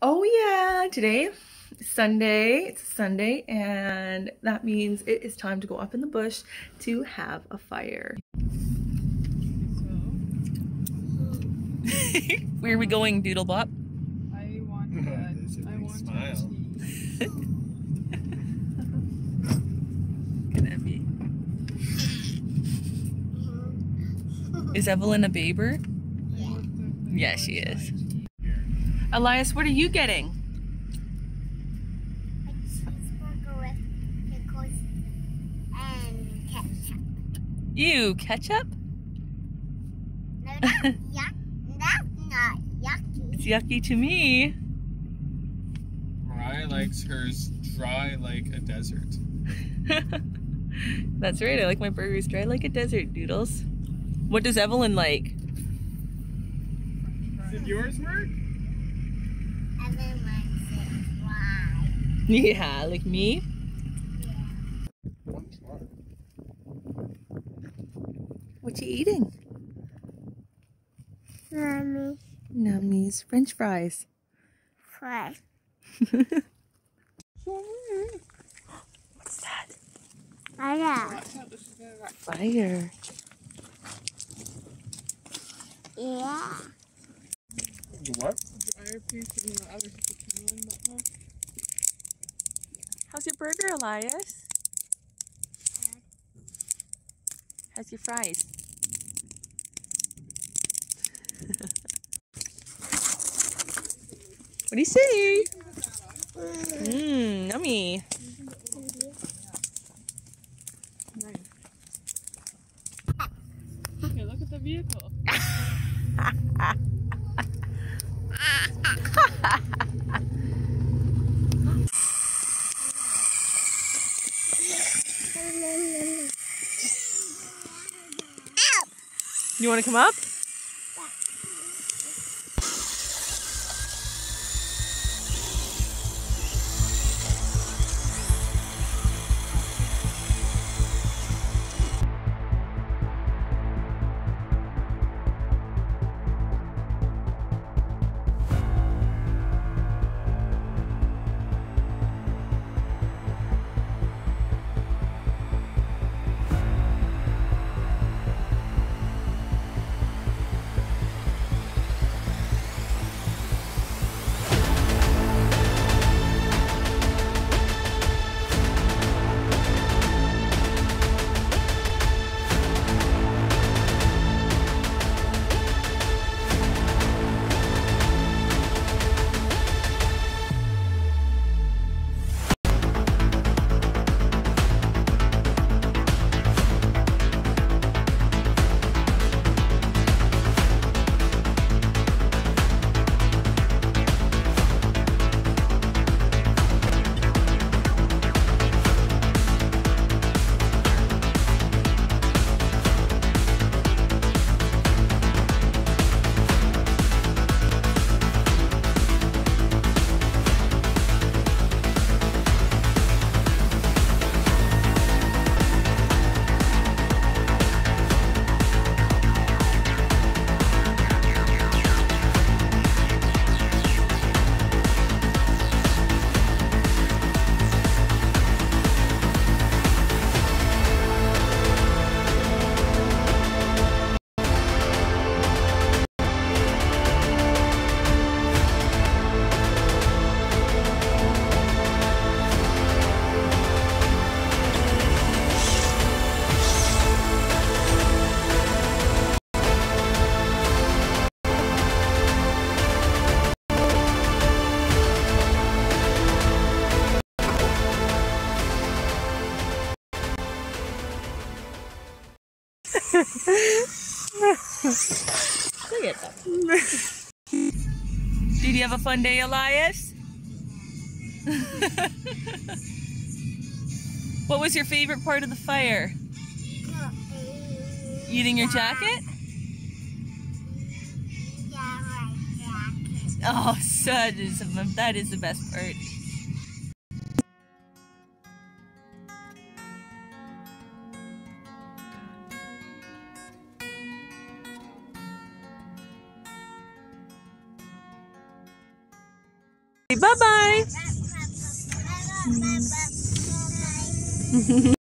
Oh yeah, today is Sunday. It's Sunday, and that means it is time to go up in the bush to have a fire. So. Where are we going, Doodlebop? I want smile. Could that be? Is Evelyn a baber? Yeah, she is. Elias, what are you getting? A cheeseburger with pickles and ketchup. Ew, ketchup? No, that's not yucky. It's yucky to me. Mariah likes hers dry like a desert. That's right, I like my burgers dry like a desert, Doodles. What does Evelyn like? Did yours work? Yeah, like me? Yeah. What you eating? Nummies. Nummies. French fries. Fries. What's that? Fire. Fire. Yeah. What? How's your burger, Elias? How's your fries? What do you say? Mmm, yummy. Okay, look at the vehicle. You want to come up? Yeah. Did you have a fun day, Elias? What was your favorite part of the fire? Eating your jacket? Yeah, my jacket. Oh, that is the best part. Bye-bye.